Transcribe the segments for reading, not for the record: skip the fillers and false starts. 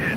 dead.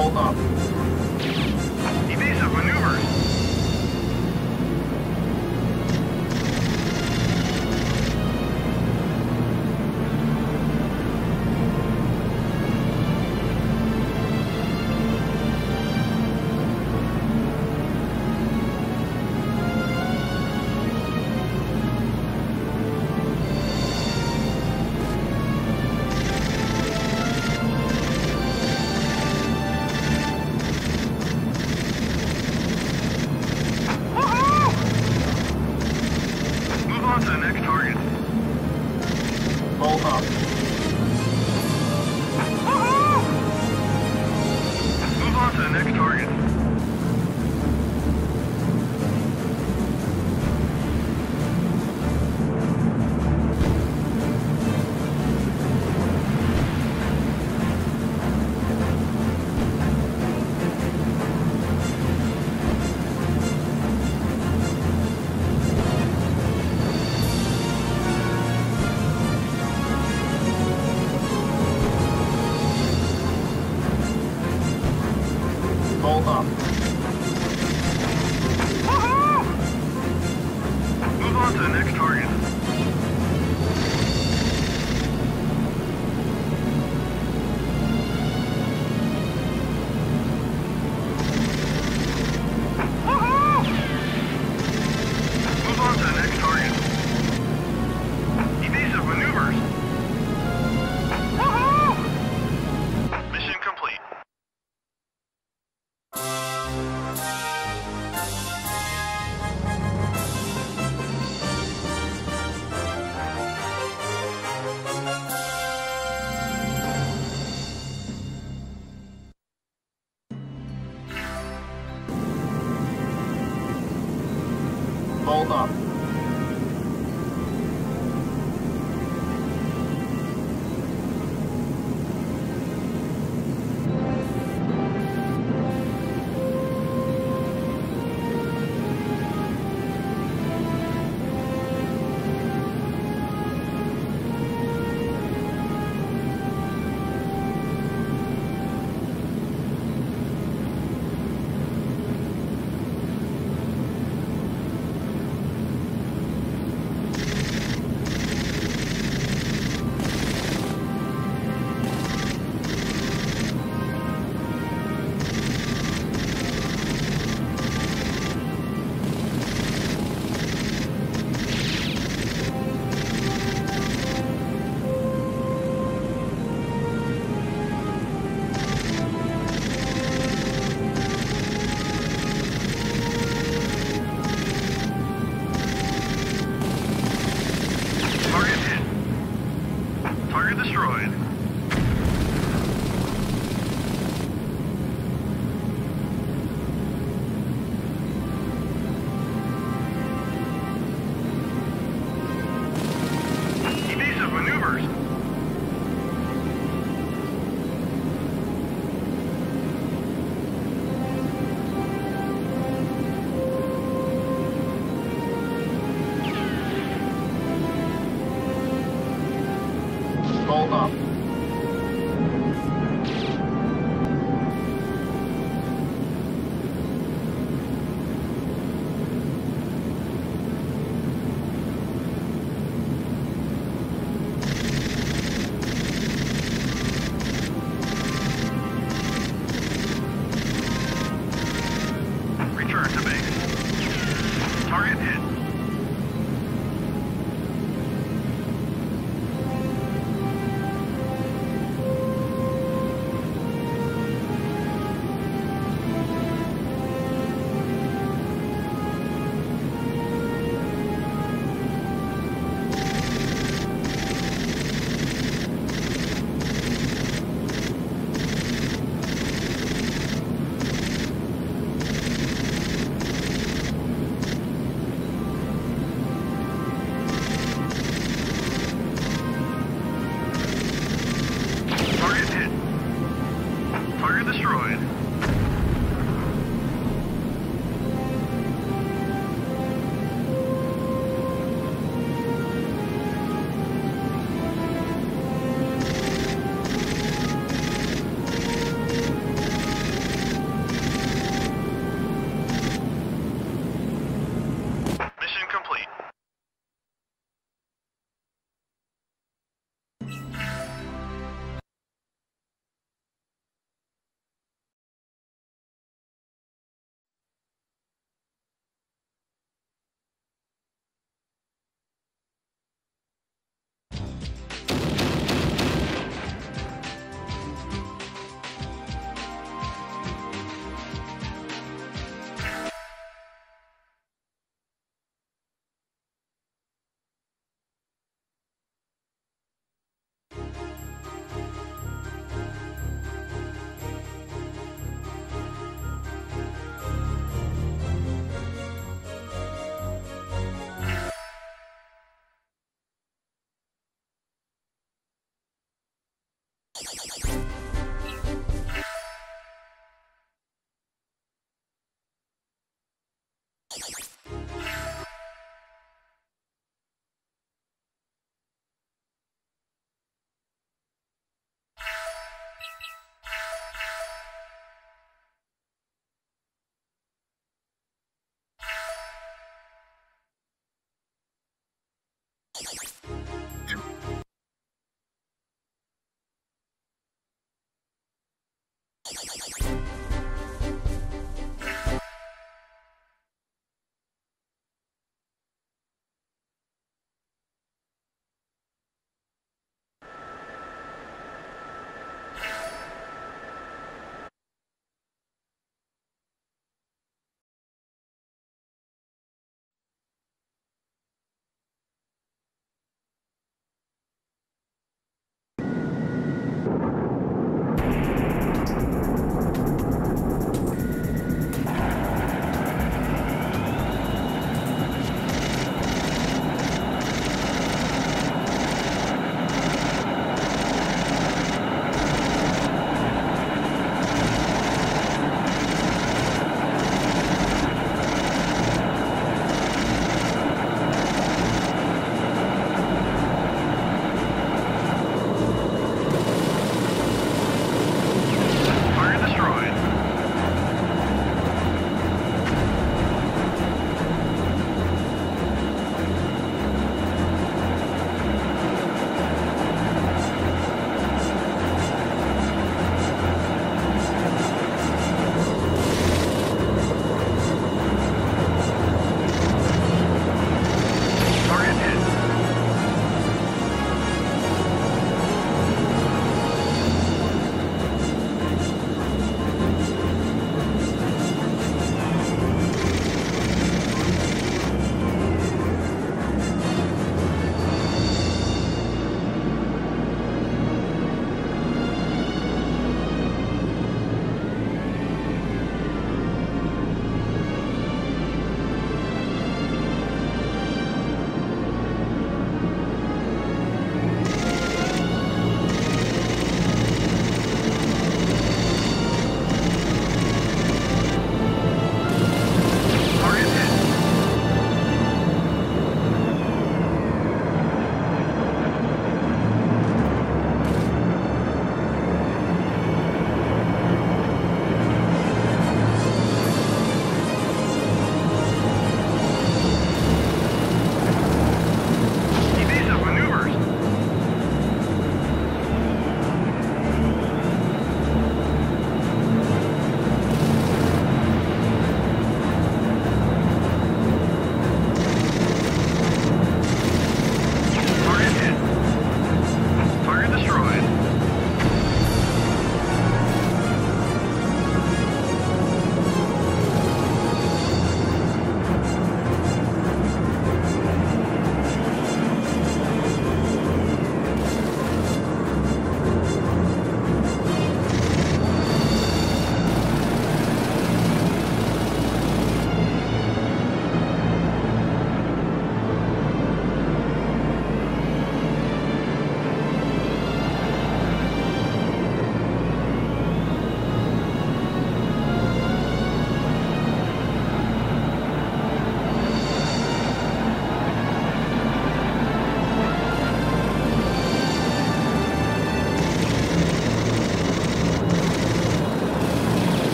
hold up. Evasive maneuvers. Hold up.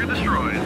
Carrier destroyed.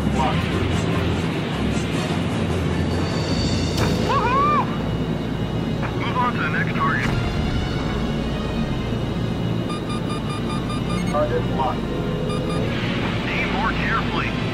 this block. To the next target. Target blocked. Aim more carefully.